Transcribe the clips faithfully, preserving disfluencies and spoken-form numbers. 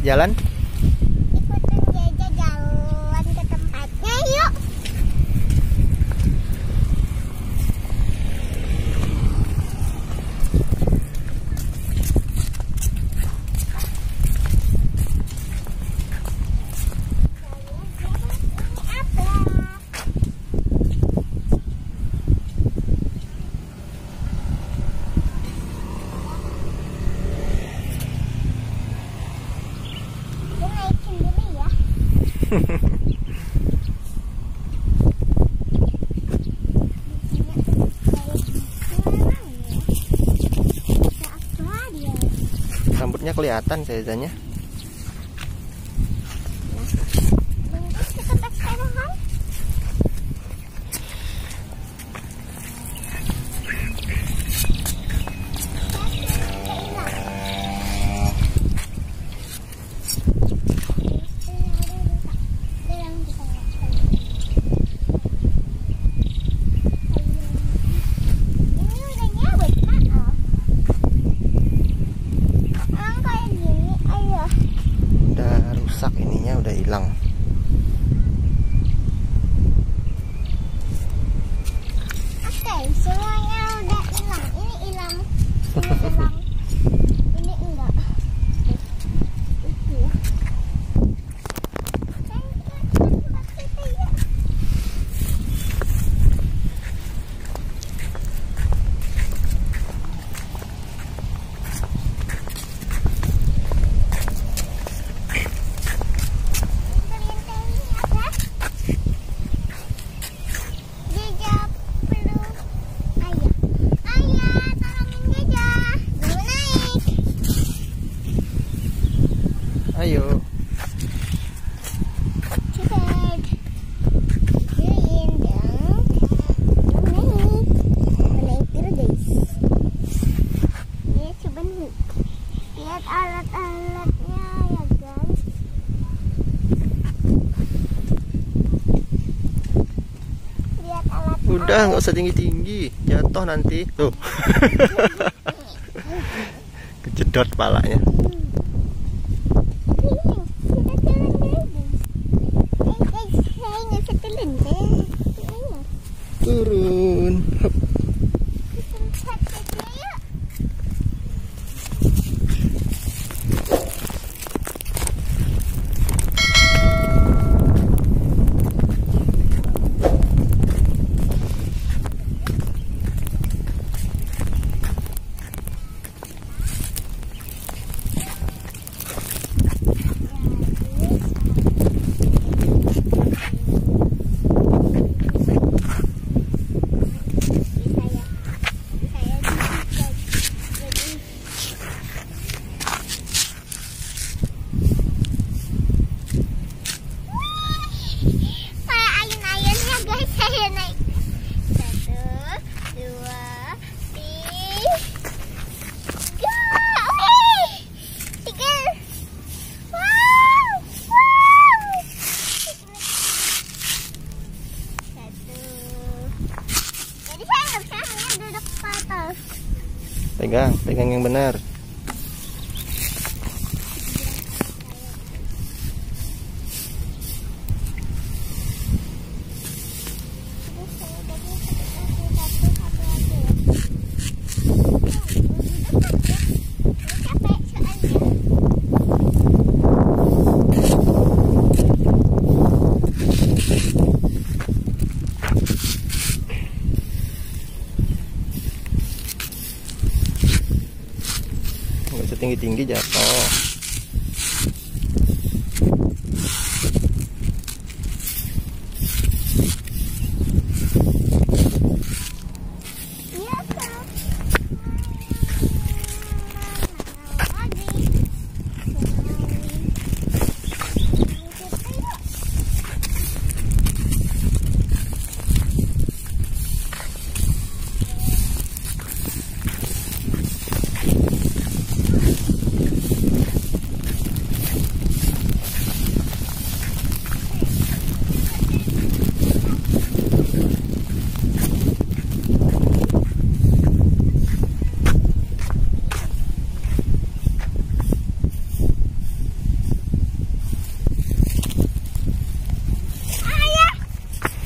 jalan? Ikutin Jaja jalan ke tempatnya yuk. Rambutnya kelihatan Zezanya. Ayo. Lihat alat-alatnya ya guys. Lihat alat. Udah nggak usah tinggi-tinggi, jatuh nanti. Tuh. Kejedot palanya. Turun. Pegang, pegang yang benar. Tinggi-tinggi jatuh.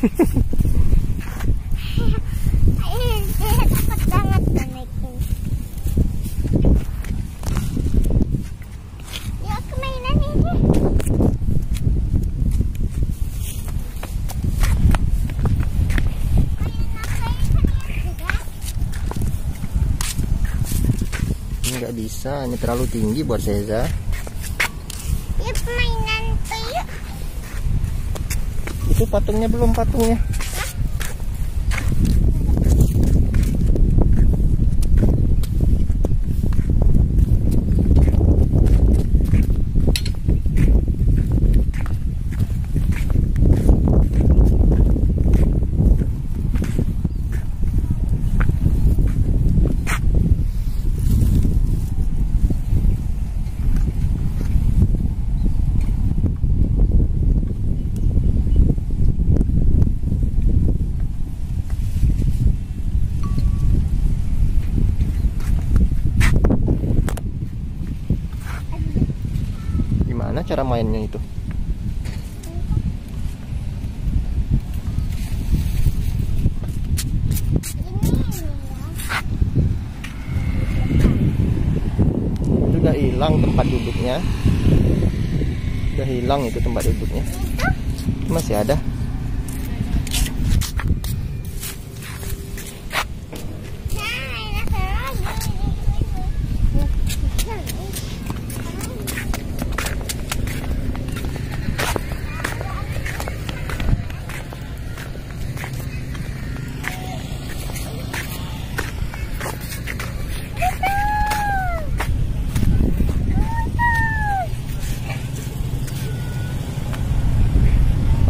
Takut banget naikin. Ya kemainan ini. Ini nggak bisa, ini terlalu tinggi buat Seza. Ya permainan tuyul. Itu patungnya belum patungnya. Cara mainnya itu udah hilang tempat duduknya, udah hilang itu tempat duduknya, masih ada.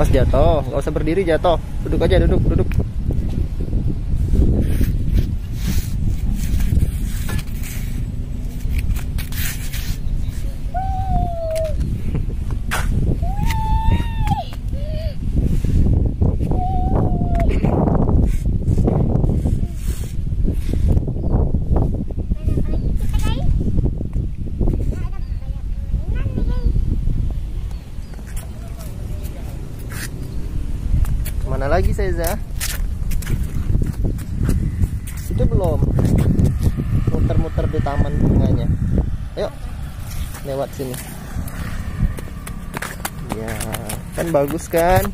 Mas jatuh, nggak usah berdiri, jatuh. Duduk aja, duduk, duduk. Mana lagi Seza? Itu belum muter-muter di taman bunganya. Ayo lewat sini. Ya kan bagus kan?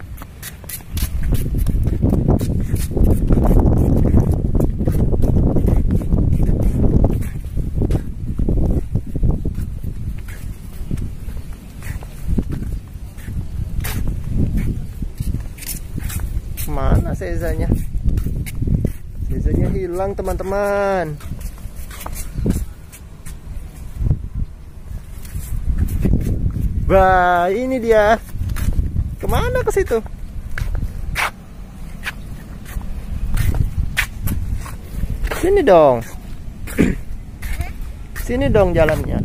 Mana Sezanya? Sezanya hilang teman-teman. Wah, ini dia. Kemana ke situ? Sini dong. Sini dong jalannya.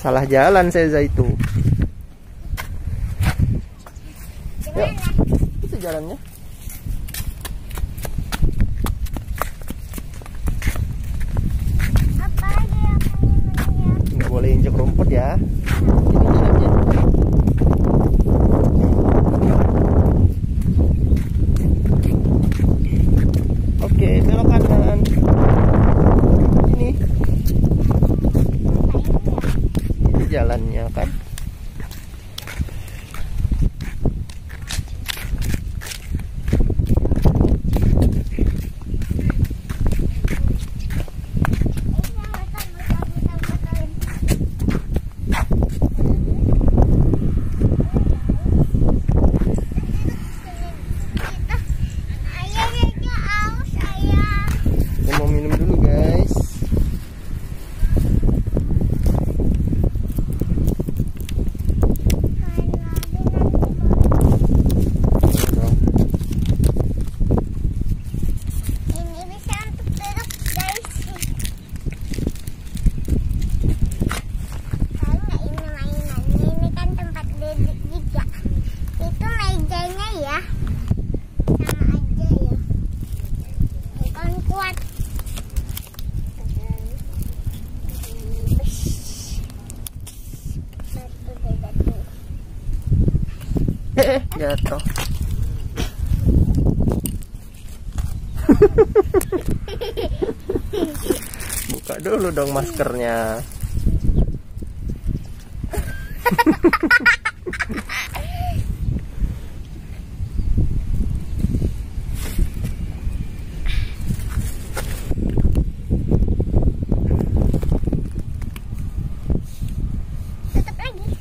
Salah jalan Seza itu. Yuk, itu jalannya. Apa lagi yang ini? Nggak boleh injek rumput ya. Ini jalannya. Oke, belok kanan. Ini. Jalannya kan Jatuh. Buka dulu dong maskernya.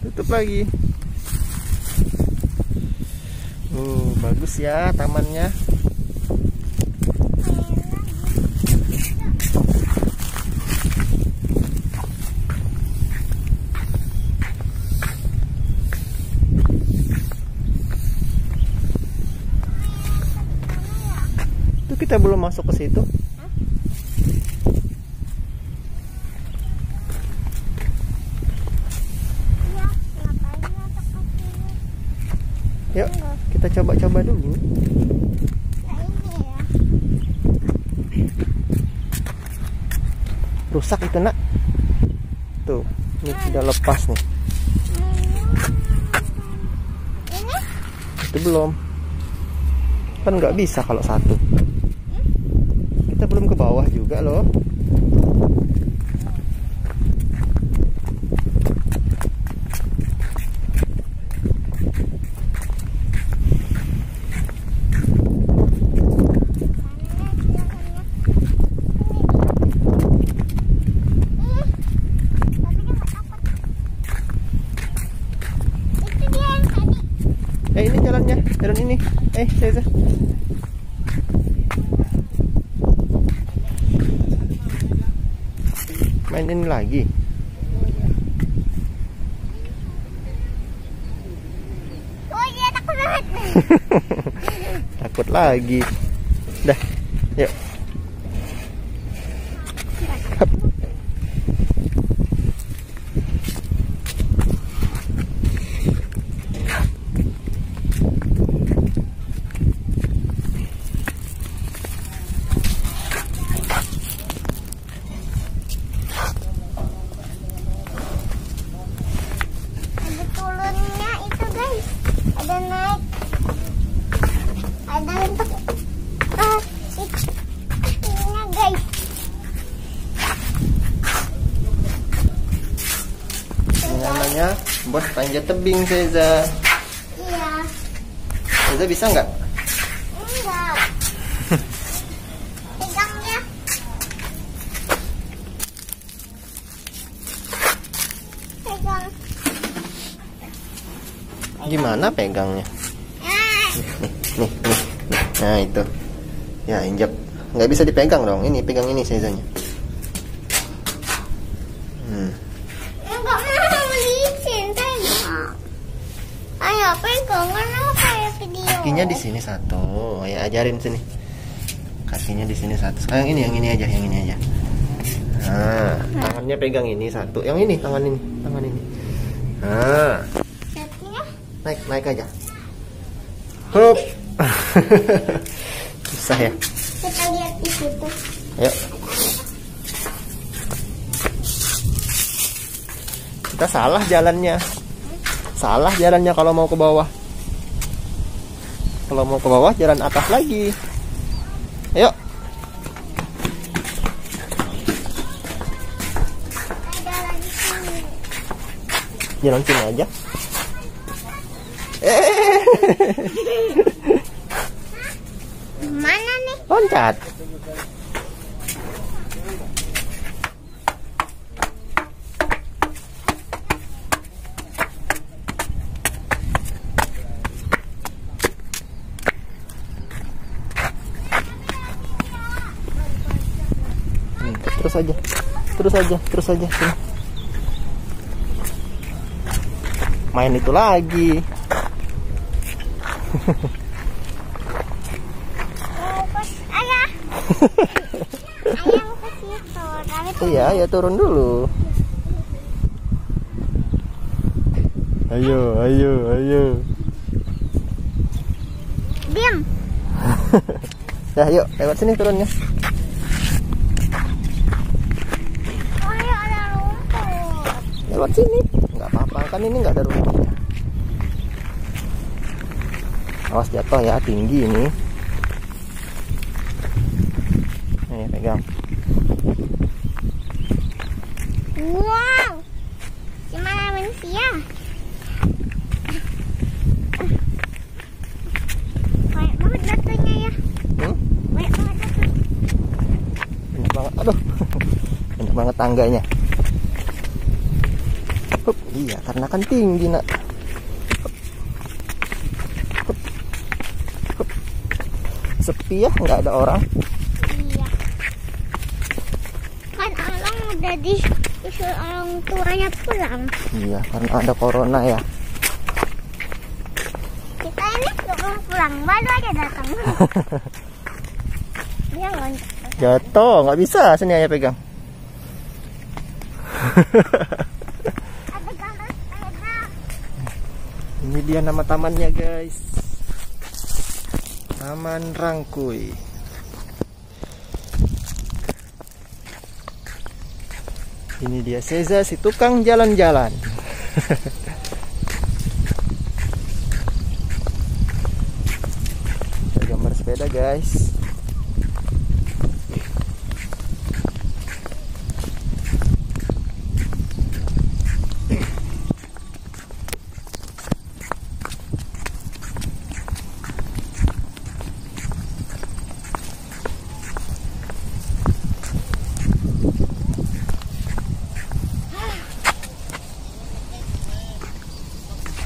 Tutup lagi. Tutup lagi. Oh, bagus ya tamannya. Kita belum masuk ke situ. Hah? Yuk, kita coba-coba dulu. Rusak itu nak. Tuh, ini sudah lepas nih. Itu belum. Kan nggak bisa kalau satu. Kita belum ke bawah juga loh. Eh, ini jalannya, jalan ini. Eh, saya. Mainin lagi. Oh iya, takut banget. Takut lagi. Dah, yuk. Bos panjat tebing, Seza. Iya. Seza bisa nggak? Enggak. Pegangnya. Pegang. Gimana pegangnya? Ah. Nih, nih, nih, nih. Nah itu. Ya injak. Nggak bisa dipegang dong. Ini pegang ini Sezanya. Hmm. Kakinya di sini satu, ya ajarin sini. Kakinya di sini satu. Sekarang ini yang ini aja, yang ini aja. Nah, tangannya pegang ini satu, yang ini tangan ini, tangan ini. Nah, naik naik aja. Hup. Susah ya. Kita lihat di situ. Yuk. Kita salah jalannya. Salah jalannya kalau mau ke bawah. Kalau mau ke bawah jalan atas lagi. Ayo. Jalan sini aja. Eh. Mana nih? Loncat. Terus aja, terus aja, terus aja. Terus. Main itu lagi. Iya, ya turun dulu. Ayo, ayo, ayo. Diam. Ya, yuk lewat sini turunnya. Lewat sini, nggak apa-apa kan ini nggak ada rumputnya. Awas jatuh ya, tinggi ini. Nih, pegang. Wow, gimana manusia? Banyak banget jatuhnya ya. Hmm? Banyak banget jatuh. Banyak banget, aduh. Banyak banget tangganya. Hup, iya, karena kan tinggi nak. Sepi ya, nggak ada orang. Iya. Kan orang udah disuruh orang tuanya pulang. Iya, karena ada corona ya. Kita ini belum pulang, baru aja datang. Dia loncat. Jatuh, nggak bisa, sini aja pegang. Ini dia nama tamannya guys. Taman Rangkui. Ini dia Seza, si tukang jalan-jalan. Kita gambar sepeda guys.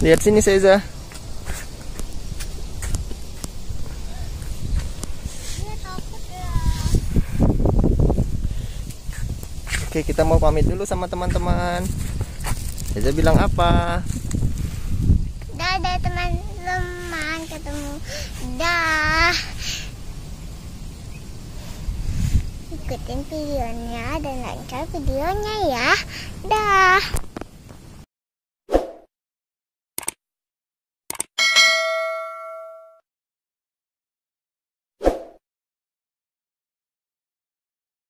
Lihat sini Seza. Oke, kita mau pamit dulu sama teman-teman. Seza bilang apa? Dadah teman-teman, ketemu. Dah. Ikutin videonya dan lancar videonya ya. Dah.